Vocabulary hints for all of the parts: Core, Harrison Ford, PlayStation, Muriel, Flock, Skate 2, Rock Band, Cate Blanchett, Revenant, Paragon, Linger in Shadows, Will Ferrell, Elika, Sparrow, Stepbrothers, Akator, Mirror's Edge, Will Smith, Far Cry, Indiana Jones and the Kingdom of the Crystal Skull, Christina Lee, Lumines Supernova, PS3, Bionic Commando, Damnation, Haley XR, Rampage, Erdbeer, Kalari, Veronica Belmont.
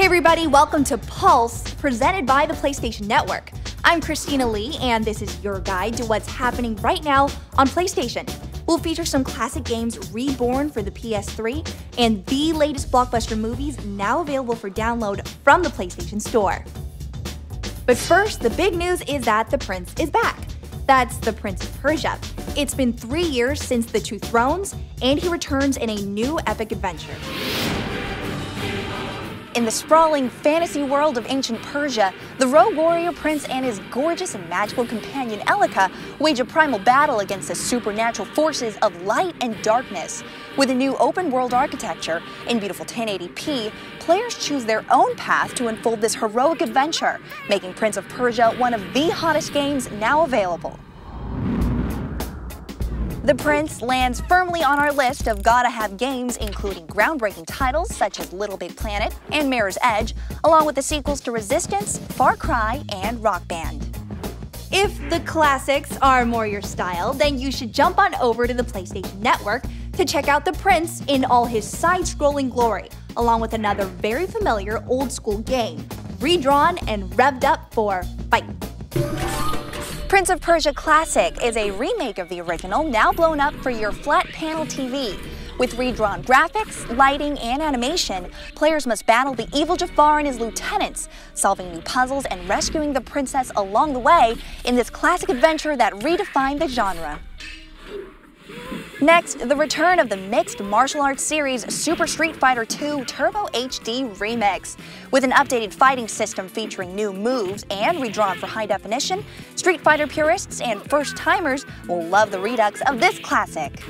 Hey everybody, welcome to PULSE, presented by the PlayStation Network. I'm Christina Lee, and this is your guide to what's happening right now on PlayStation. We'll feature some classic games reborn for the PS3, and the latest blockbuster movies now available for download from the PlayStation Store. But first, the big news is that the Prince is back. That's the Prince of Persia. It's been 3 years since the Two Thrones, and he returns in a new epic adventure. In the sprawling fantasy world of ancient Persia, the rogue warrior prince and his gorgeous and magical companion Elika wage a primal battle against the supernatural forces of light and darkness. With a new open-world architecture in beautiful 1080p, players choose their own path to unfold this heroic adventure, making Prince of Persia one of the hottest games now available. The Prince lands firmly on our list of gotta-have games, including groundbreaking titles such as LittleBigPlanet and Mirror's Edge, along with the sequels to Resistance, Far Cry, and Rock Band. If the classics are more your style, then you should jump on over to the PlayStation Network to check out the Prince in all his side-scrolling glory, along with another very familiar old-school game, redrawn and revved up for fight. Prince of Persia Classic is a remake of the original, now blown up for your flat panel TV. With redrawn graphics, lighting, and animation, players must battle the evil Jafar and his lieutenants, solving new puzzles and rescuing the princess along the way in this classic adventure that redefined the genre. Next, the return of the mixed martial arts series Super Street Fighter II Turbo HD Remix. With an updated fighting system featuring new moves and redrawn for high definition, Street Fighter purists and first-timers will love the redux of this classic.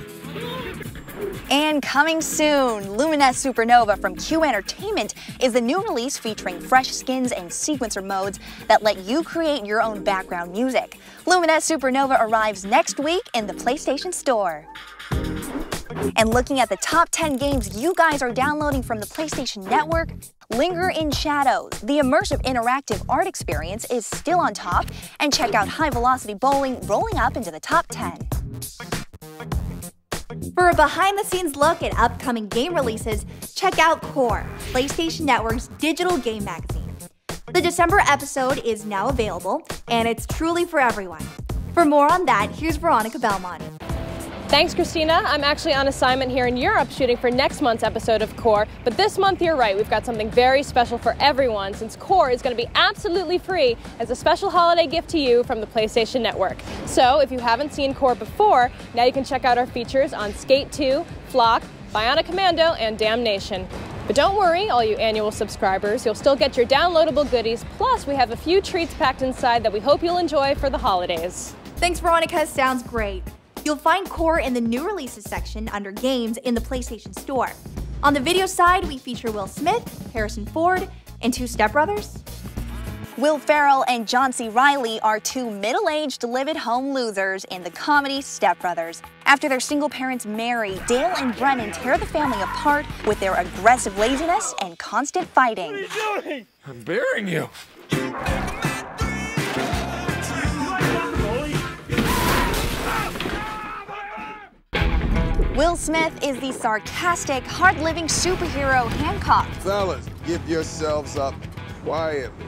And coming soon, Lumines Supernova from Q Entertainment is the new release featuring fresh skins and sequencer modes that let you create your own background music. Lumines Supernova arrives next week in the PlayStation Store. And looking at the top 10 games you guys are downloading from the PlayStation Network, Linger in Shadows, the immersive interactive art experience, is still on top, and check out High Velocity Bowling rolling up into the top 10. For a behind-the-scenes look at upcoming game releases, check out Core, PlayStation Network's digital game magazine. The December episode is now available, and it's truly for everyone. For more on that, here's Veronica Belmont. Thanks, Christina. I'm actually on assignment here in Europe shooting for next month's episode of Core, but this month, you're right, we've got something very special for everyone, since Core is going to be absolutely free as a special holiday gift to you from the PlayStation Network. So if you haven't seen Core before, now you can check out our features on Skate 2, Flock, Bionic Commando, and Damnation. But don't worry, all you annual subscribers, you'll still get your downloadable goodies, plus we have a few treats packed inside that we hope you'll enjoy for the holidays. Thanks, Veronica. Sounds great. You'll find Core in the new releases section under games in the PlayStation Store. On the video side, we feature Will Smith, Harrison Ford, and two Stepbrothers. Will Ferrell and John C. Reilly are two middle-aged live-at-home losers in the comedy Stepbrothers. After their single parents marry, Dale and Brennan tear the family apart with their aggressive laziness and constant fighting. What are you doing? I'm burying you. Will Smith is the sarcastic, hard-living superhero Hancock. Fellas, give yourselves up quietly.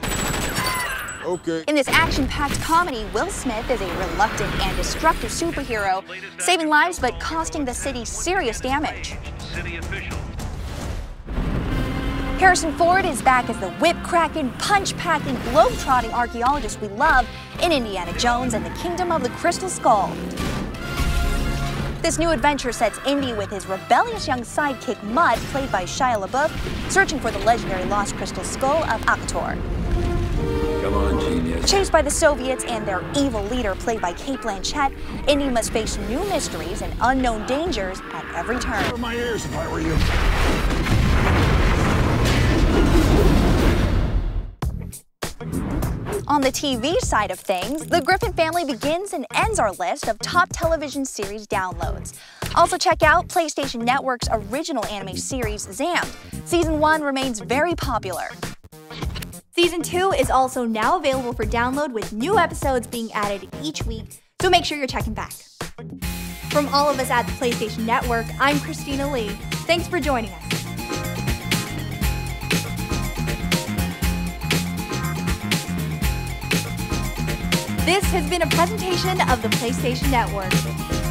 Okay. In this action-packed comedy, Will Smith is a reluctant and destructive superhero, saving lives but costing the city serious damage. Harrison Ford is back as the whip-cracking, punch-packing, globe-trotting archaeologist we love in Indiana Jones and the Kingdom of the Crystal Skull. This new adventure sets Indy with his rebellious young sidekick Mud, played by Shia LaBeouf, searching for the legendary lost crystal skull of Akator. Come on, genius. Chased by the Soviets and their evil leader, played by Cate Blanchett, Indy must face new mysteries and unknown dangers at every turn. Cover my ears if I were you. On the TV side of things, the Griffin family begins and ends our list of top television series downloads. Also check out PlayStation Network's original anime series, Zammed. Season 1 remains very popular. Season 2 is also now available for download, with new episodes being added each week, so make sure you're checking back. From all of us at the PlayStation Network, I'm Christina Lee. Thanks for joining us. This has been a presentation of the PlayStation Network.